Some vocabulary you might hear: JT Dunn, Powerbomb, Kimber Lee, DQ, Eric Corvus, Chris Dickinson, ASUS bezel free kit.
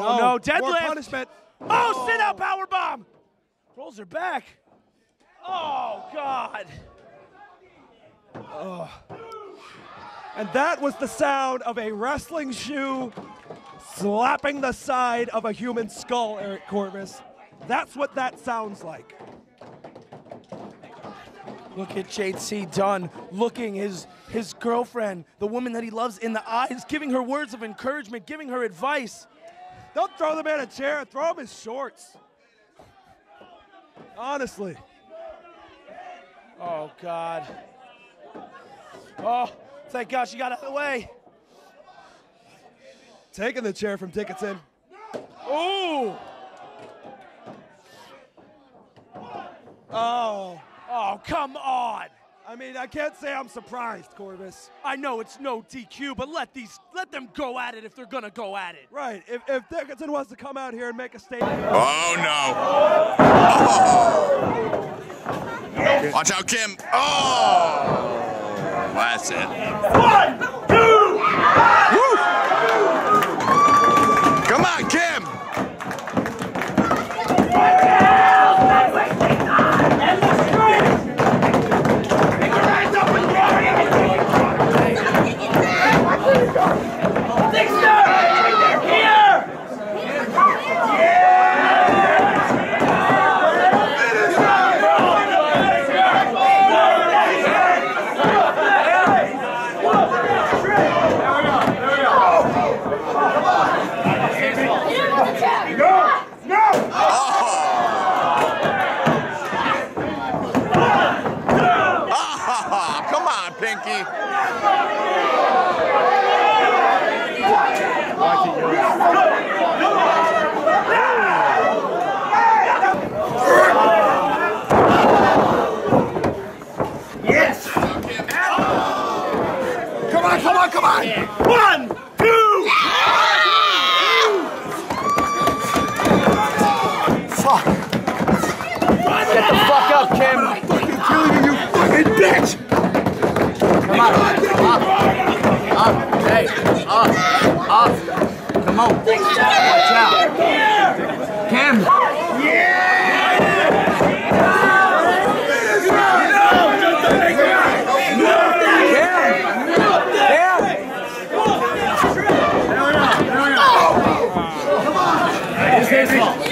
Oh no, deadlift. More punishment. Oh, sit out powerbomb. Rolls her back. Oh, God. Oh. And that was the sound of a wrestling shoe slapping the side of a human skull, Eric Corvus. That's what that sounds like. Look at JT Dunn looking his girlfriend, the woman that he loves, in the eyes, giving her words of encouragement, giving her advice. Don't throw the man a chair, throw him his shorts. Honestly. Oh, God. Oh, thank God she got out of the way. Taking the chair from Dickinson. Oh! Oh. Oh, come on. I mean, I can't say I'm surprised, Corvus. I know it's no DQ, but let them go at it if they're going to go at it. Right. If Dickinson wants to come out here and make a statement. Oh, no. Oh. Watch out, Kim. Oh. Well, that's it. 1, 2, 3. Woo. Come on, Kim. Come on.